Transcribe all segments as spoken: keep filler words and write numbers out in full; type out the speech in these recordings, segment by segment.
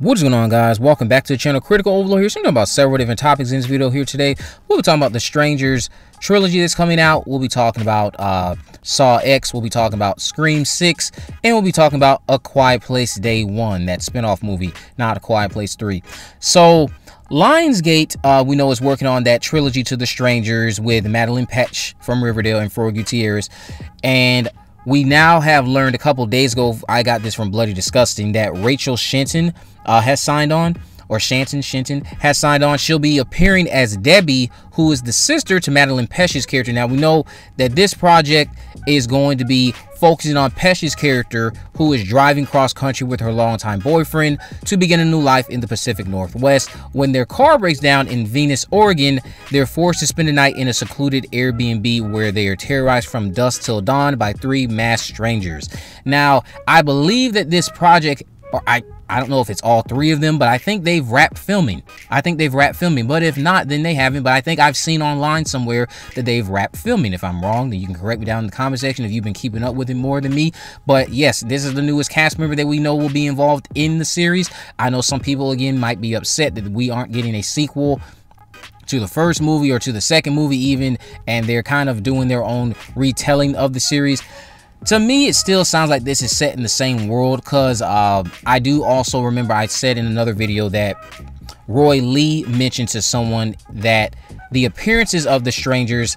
What's going on, guys? Welcome back to the channel. Critical Overlord here. So we're talking about several different topics in this video here today. We'll be talking about the Strangers trilogy that's coming out. We'll be talking about uh, Saw X. We'll be talking about Scream six. And we'll be talking about A Quiet Place Day one, that spinoff movie, not A Quiet Place three. So Lionsgate, uh, we know, is working on that trilogy to the Strangers with Madelaine Petsch from Riverdale and Frodo Gutierrez. And we now have learned a couple days ago, I got this from Bloody Disgusting, that Rachel Shenton uh, has signed on, or Shenton, Shenton, has signed on. She'll be appearing as Debbie, who is the sister to Madelaine Petsch's character. Now, we know that this project is going to be focusing on Pesci's character, who is driving cross-country with her longtime boyfriend to begin a new life in the Pacific Northwest. When their car breaks down in Venus, Oregon, they're forced to spend the night in a secluded Airbnb where they are terrorized from dusk till dawn by three masked strangers. Now, I believe that this project, or I, I don't know if it's all three of them, but I think they've wrapped filming. I think they've wrapped filming, but if not, then they haven't. But I think I've seen online somewhere that they've wrapped filming. If I'm wrong, then you can correct me down in the comment section if you've been keeping up with it more than me. But yes, this is the newest cast member that we know will be involved in the series. I know some people, again, might be upset that we aren't getting a sequel to the first movie or to the second movie even, and they're kind of doing their own retelling of the series. To me, it still sounds like this is set in the same world, because uh, I do also remember I said in another video that Roy Lee mentioned to someone that the appearances of the Strangers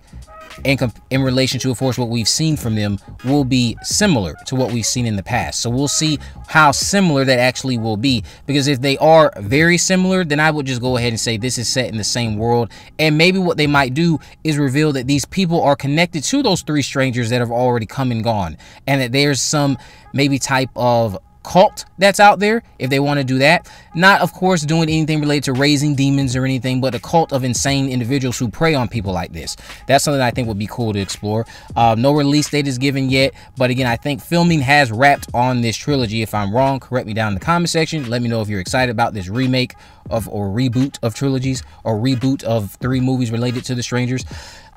in, in relation to, of course, what we've seen from them will be similar to what we've seen in the past. So we'll see how similar that actually will be, because if they are very similar, then I would just go ahead and say this is set in the same world. And maybe what they might do is reveal that these people are connected to those three strangers that have already come and gone, and that there's some maybe type of cult that's out there, if they want to do that. Not, of course, doing anything related to raising demons or anything, but a cult of insane individuals who prey on people like this. That's something that I think would be cool to explore. Uh, no release date is given yet, but again, I think filming has wrapped on this trilogy. If I'm wrong, correct me down in the comment section. Let me know if you're excited about this remake of, or reboot of trilogies, or reboot of three movies related to the Strangers.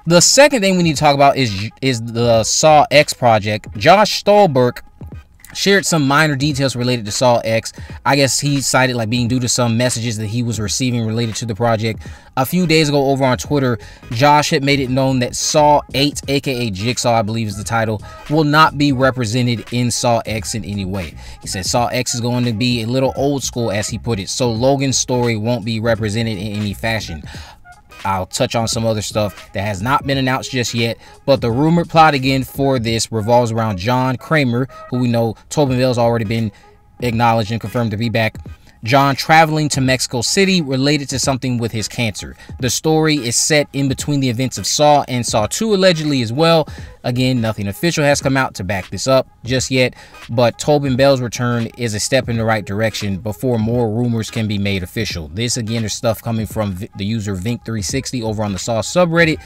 The second thing we need to talk about is, is the Saw X project. Josh Stolberg shared some minor details related to Saw X. I guess he cited like being due to some messages that he was receiving related to the project. A few days ago over on Twitter, Josh had made it known that Saw eight, aka Jigsaw, I believe is the title, will not be represented in Saw X in any way. He said Saw X is going to be a little old school, as he put it, so Logan's story won't be represented in any fashion. I'll touch on some other stuff that has not been announced just yet, but the rumored plot again for this revolves around John Kramer, who we know Tobin Bell has already been acknowledged and confirmed to be back. John traveling to Mexico City related to something with his cancer. The story is set in between the events of Saw and Saw two allegedly as well. Again, nothing official has come out to back this up just yet, but Tobin Bell's return is a step in the right direction before more rumors can be made official. This, again, is stuff coming from the user vink three sixty over on the Saw subreddit.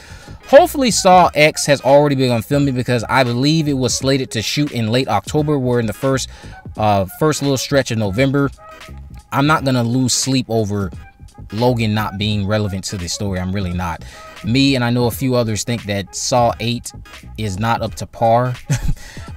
Hopefully, Saw X has already begun filming, because I believe it was slated to shoot in late October. We're in the first, uh, first little stretch of November. I'm not gonna lose sleep over Logan not being relevant to this story. I'm really not. Me and I know a few others think that Saw eight is not up to par.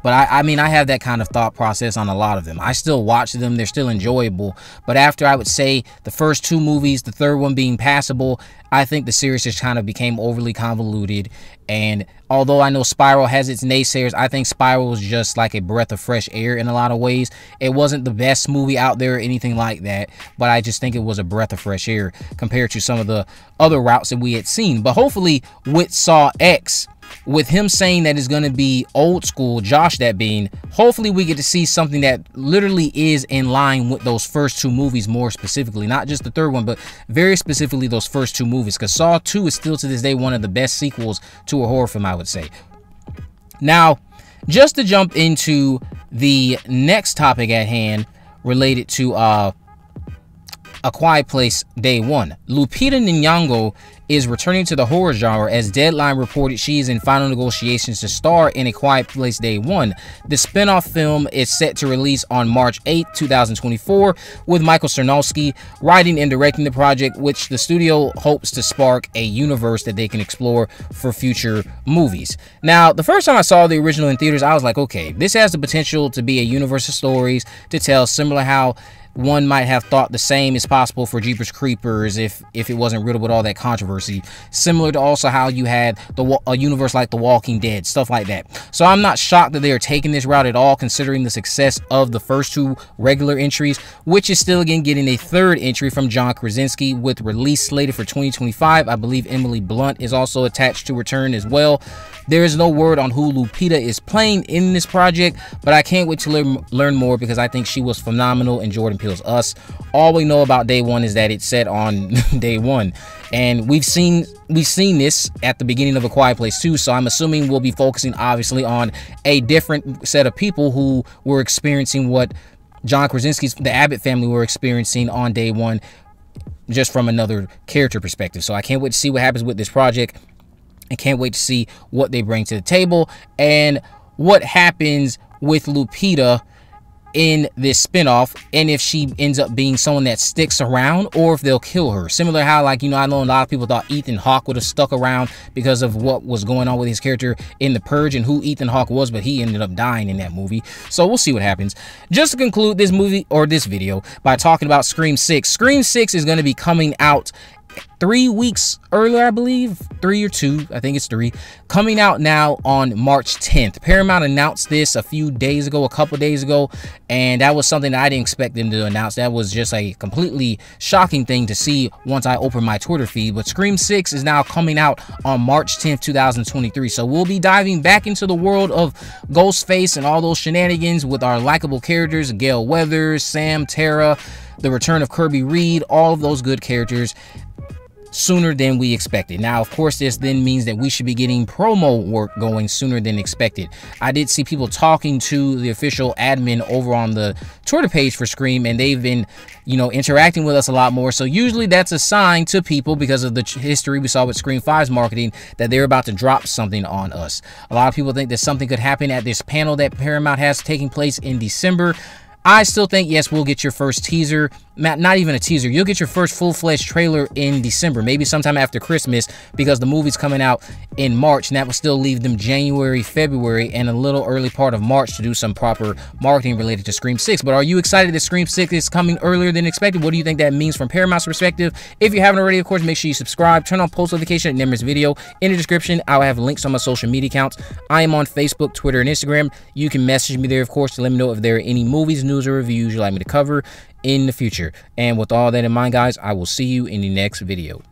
But I, I mean, I have that kind of thought process on a lot of them. I still watch them. They're still enjoyable. But after, I would say, the first two movies, the third one being passable, I think the series just kind of became overly convoluted. And although I know Spiral has its naysayers, I think Spiral was just like a breath of fresh air in a lot of ways. It wasn't the best movie out there or anything like that, but I just think it was a breath of fresh air compared to some of the other routes that we had seen. But hopefully with Saw X, with him saying that it's going to be old school, Josh that being, hopefully we get to see something that literally is in line with those first two movies, more specifically, not just the third one, but very specifically those first two movies, because Saw two is still to this day one of the best sequels to a horror film, I would say. Now, just to jump into the next topic at hand related to uh A Quiet Place Day one. Lupita Nyong'o is returning to the horror genre, as Deadline reported she is in final negotiations to star in A Quiet Place Day one. The spinoff film is set to release on March eighth two thousand twenty-four, with Michael Sarnoski writing and directing the project, which the studio hopes to spark a universe that they can explore for future movies. Now, the first time I saw the original in theaters, I was like, okay, this has the potential to be a universe of stories to tell, similar how one might have thought the same is possible for Jeepers Creepers if if it wasn't riddled with all that controversy. Similar to also how you had the a universe like The Walking Dead, stuff like that. So I'm not shocked that they are taking this route at all, considering the success of the first two regular entries, which is still again getting a third entry from John Krasinski with release slated for twenty twenty-five. I believe Emily Blunt is also attached to return as well. There is no word on who Lupita is playing in this project, but I can't wait to learn learn more because I think she was phenomenal in Jordan Peele's Us. All we know about Day One is that it's set on Day One, and we've seen we've seen this at the beginning of A Quiet Place Two. So I'm assuming we'll be focusing obviously on a different set of people who were experiencing what John Krasinski's the Abbott family were experiencing on Day One, just from another character perspective. So I can't wait to see what happens with this project. I can't wait to see what they bring to the table and what happens with Lupita in this spinoff, and if she ends up being someone that sticks around or if they'll kill her. Similar how, like, you know, I know a lot of people thought Ethan Hawke would have stuck around because of what was going on with his character in The Purge and who Ethan Hawke was, but he ended up dying in that movie. So we'll see what happens. Just to conclude this movie or this video by talking about Scream six. Scream six is going to be coming out three weeks earlier, I believe, three or two, I think it's three, coming out now on March tenth. Paramount announced this a few days ago, a couple days ago, and that was something that I didn't expect them to announce. That was just a completely shocking thing to see once I opened my Twitter feed, but Scream six is now coming out on March tenth, two thousand twenty-three, so we'll be diving back into the world of Ghostface and all those shenanigans with our likable characters, Gale Weathers, Sam, Tara, the return of Kirby Reed, all of those good characters, sooner than we expected. Now, of course, this then means that we should be getting promo work going sooner than expected. I did see people talking to the official admin over on the Twitter page for Scream, and they've been, you know, interacting with us a lot more. So usually that's a sign to people, because of the history we saw with Scream five's marketing, that they're about to drop something on us. A lot of people think that something could happen at this panel that Paramount has taking place in December. I still think, yes, we'll get your first teaser, not even a teaser, you'll get your first full-fledged trailer in December, maybe sometime after Christmas, because the movie's coming out in March, and that will still leave them January, February, and a little early part of March to do some proper marketing related to Scream six. But are you excited that Scream six is coming earlier than expected? What do you think that means from Paramount's perspective? If you haven't already, of course, make sure you subscribe, turn on post notification at Nimmer's video. In the description, I'll have links on my social media accounts. I am on Facebook, Twitter, and Instagram. You can message me there, of course, to let me know if there are any movies, news, or reviews you'd like me to cover in the future. And with all that in mind, guys, I will see you in the next video.